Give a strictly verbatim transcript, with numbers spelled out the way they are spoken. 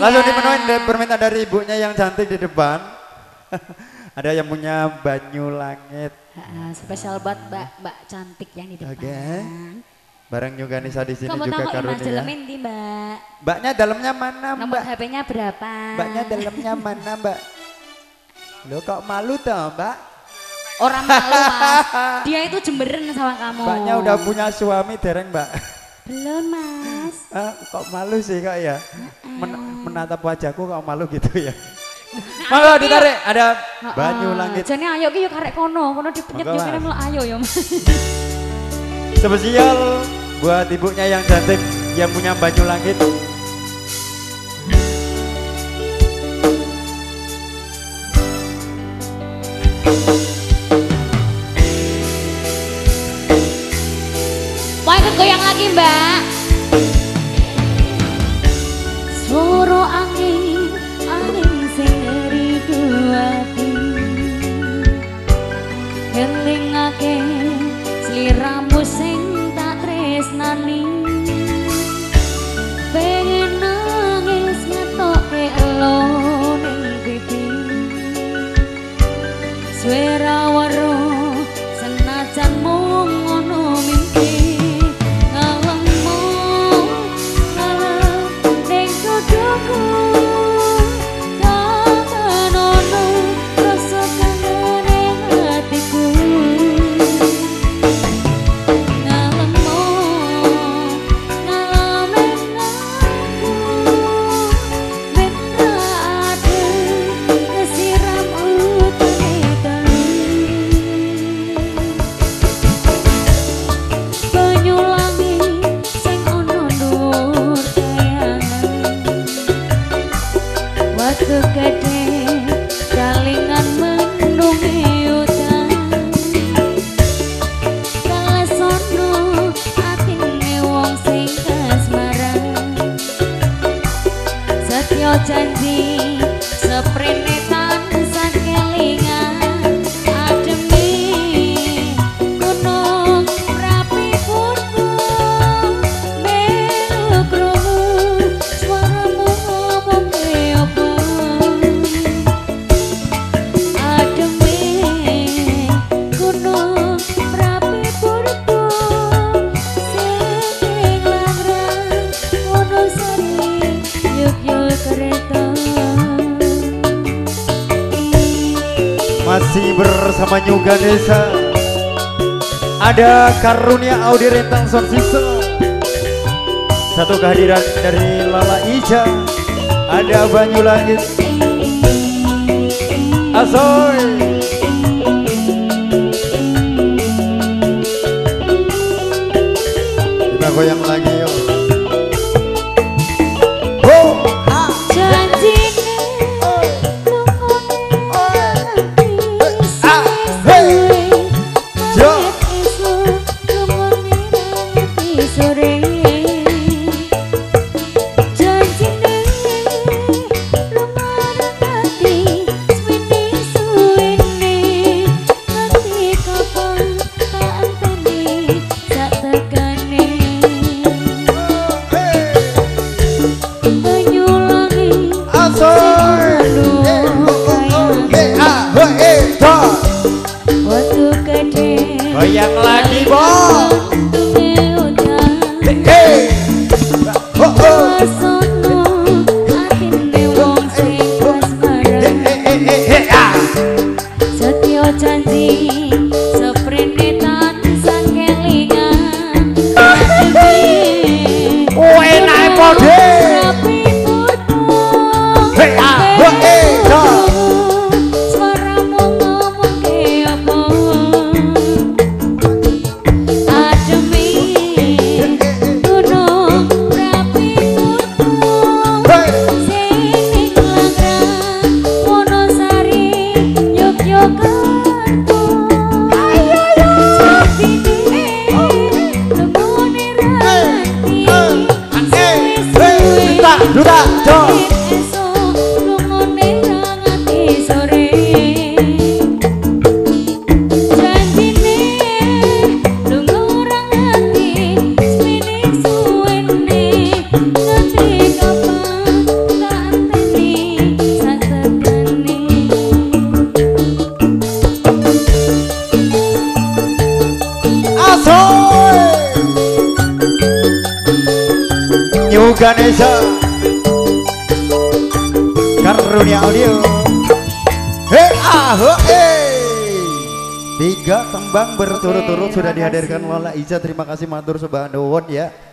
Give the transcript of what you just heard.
Lalu dimenuin permintaan dari ibunya yang cantik di depan. Ada yang punya Banyu Langit. Uh, spesial buat Mbak Mbak cantik yang di depan. Oke. Okay. Bareng Nyuganisa di sini juga Karunia. Kamu dalamnya di Mbak. Mbaknya dalamnya mana Mbak? Nomor H P-nya berapa? Mbaknya dalamnya mana Mbak? Lo kok malu toh Mbak? Orang malu Mas. Dia itu jemberen sama kamu. Mbaknya udah punya suami dereng Mbak? Belum Mas. Ah, kok malu sih kok ya? Men menatap wajahku kok malu gitu ya. Malah ditarik ada uh, Banyu Langit. Jadi ayo ki yo karek kono, kono dipenyet yo kene melu ayo yo. Spesial buat ibunya yang cantik yang punya Banyu Langit. Mau ikut goyang lagi, Mbak? Suara angin elingake sliramu sing tak tresnani pengen nangis ngetokke elo ning pipi suara waro senajan mung ngono mimpi ngalengmu ngaleng ning kuduku. Janji seprene tansah kelingan ademi gunung rapi putih melu krungu suaramu ngomong kaya apa ademi gunung rapi putih sing larang ono sari yuk-yuk kereta. Masih bersama New Ganesa, ada Karunia Audio Rentang Sound System, satu kehadiran dari Lala Icha, ada Banyu Langit, Asoy. Kita goyang lagi yuk. Terima kasih. New Ganesa Karunia Audio. Hei ah hei. Tiga tembang berturut-turut sudah dihadirkan Lala Icha. Terima kasih matur subhanallah ya.